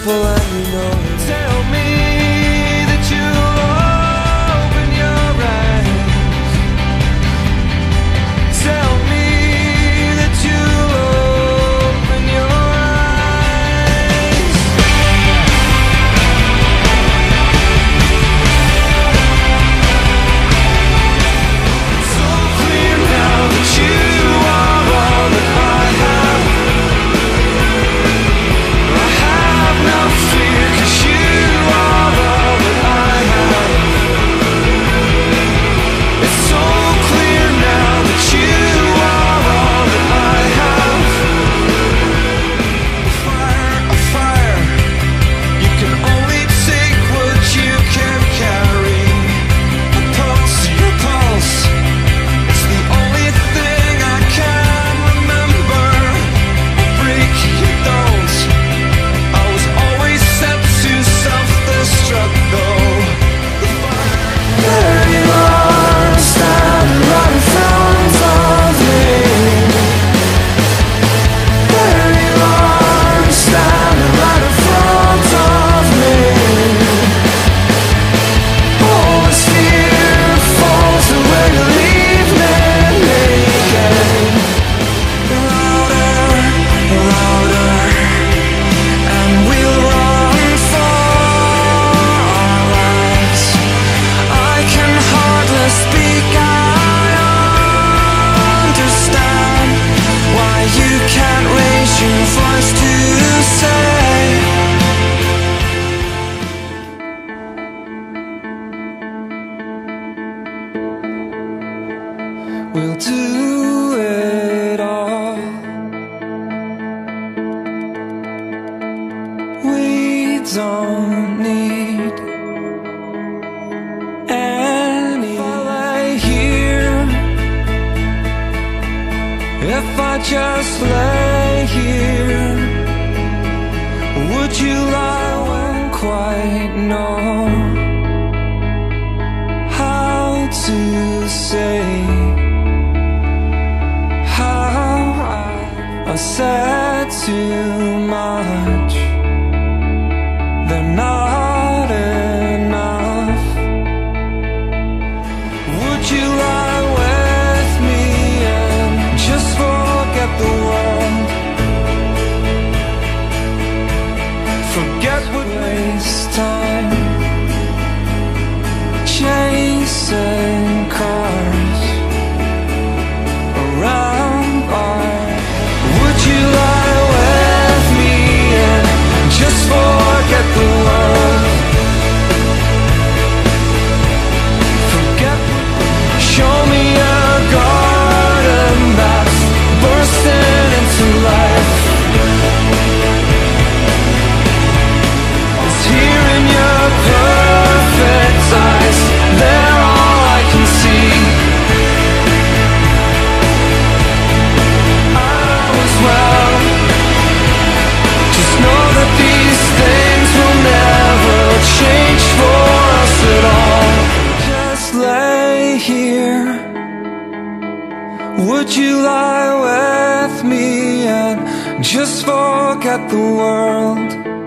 simple and you know it. Tell me that you'll open your eyes. Tell me that you'll open your eyes. It's all clear now that you are all that I have. I have no fear, 'cause you are all that I have. It's so clear now that you are all that I have. A fire, you can only take what you can carry. A pulse, it's the only thing I can remember. I'll break your bones. I was always set to self-destruct though. There you are, standing right in front of me. There you are, standing right in front of me. All this fear falls away, you leave me naked. Louder, louder, and we'll run for our lives. I can hardly speak, I understand why you can't raise your voice to say. We'll do it all. We don't need any. If I lay here, if I just lay here, would you lie? I won't quite know how to say how I said too much. They're not enough. Would you lie with me and just forget the world? Forget what waste time chasing cars around our. Would you lie with me and just forget the world? Forget. Show me a garden that's bursting into life. It's here in your perfect eyes. They're all I can see. Well, just know that these things will never change for us at all. Just lay here. Would you lie with me and just forget the world?